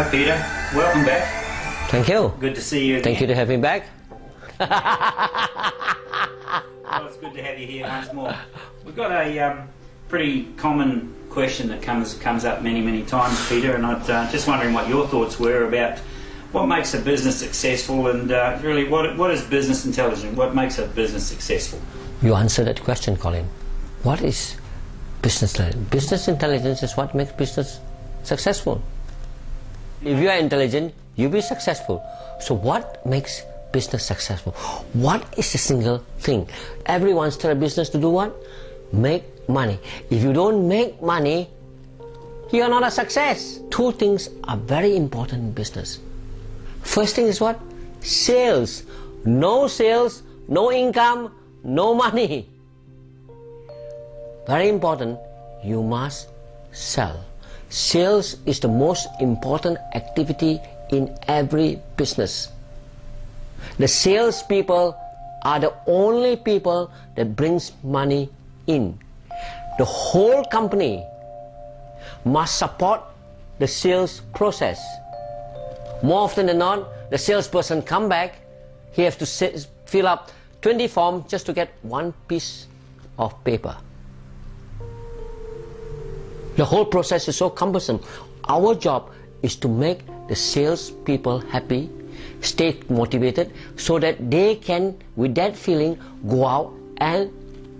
Hi Peter, welcome back. Thank you. Good to see you again. Thank you to have me back. Well, it's good to have you here once more. We've got a pretty common question that comes up many times, Peter, and I'm just wondering what your thoughts were about what makes a business successful, and really what is business intelligence? What makes a business successful? You answered that question, Colin. What is business intelligence? Business intelligence is what makes business successful. If you are intelligent, you'll be successful. So what makes business successful? What is the single thing? Everyone started a business to do what? Make money. If you don't make money, you are not a success. Two things are very important in business. First thing is what? Sales. No sales, no income, no money. Very important, you must sell. Sales is the most important activity in every business. The salespeople are the only people that brings money in. The whole company must support the sales process. More often than not, the salesperson come back, he has to fill up 20 forms just to get one piece of paper. The whole process is so cumbersome. Our job is to make the salespeople happy, stay motivated, so that they can, with that feeling, go out and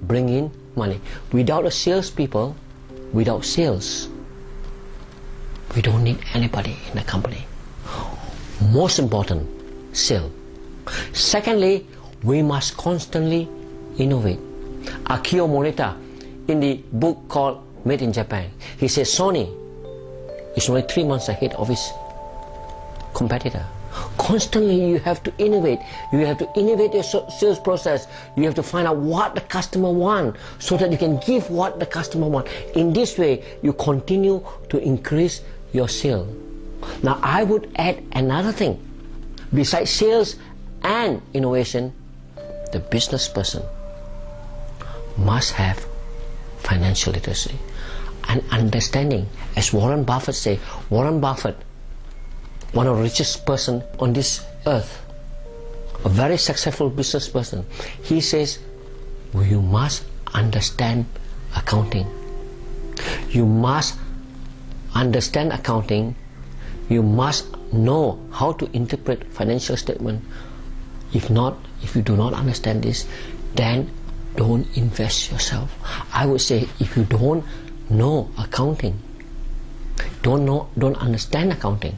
bring in money. Without a salespeople, without sales, we don't need anybody in the company. Most important, sale. Secondly, we must constantly innovate. Akio Morita, in the book called Made in Japan, he says Sony is only 3 months ahead of his competitor. Constantly you have to innovate. You have to innovate your sales process. You have to find out what the customer wants so that you can give what the customer wants. In this way, you continue to increase your sale. Now I would add another thing. Besides sales and innovation, the business person must have financial literacy and understanding. As Warren Buffett say, Warren Buffett, one of the richest person on this earth, a very successful business person, he says, well, you must understand accounting. You must understand accounting. You must know how to interpret financial statement. If you do not understand this, then don't invest yourself. I would say, if you don't know accounting, don't understand accounting,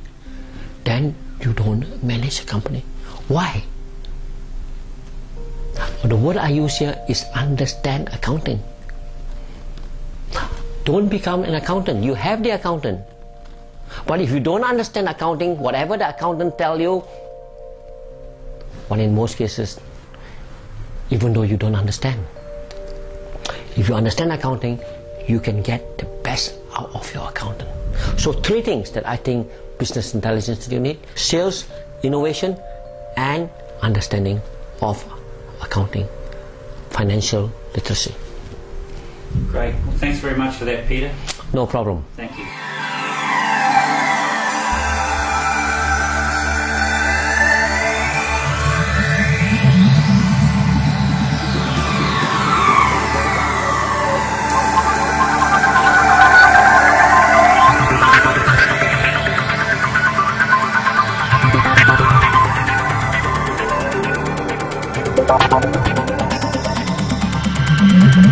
then you don't manage a company. Why? The word I use here is understand accounting. Don't become an accountant. You have the accountant. But if you don't understand accounting, whatever the accountant tells you, well, in most cases, even though you don't understand, if you understand accounting, you can get the best out of your accountant. So 3 things that I think business intelligence you need: sales, innovation, and understanding of accounting, financial literacy. Great. Well, thanks very much for that, Peter. No problem. Thank you.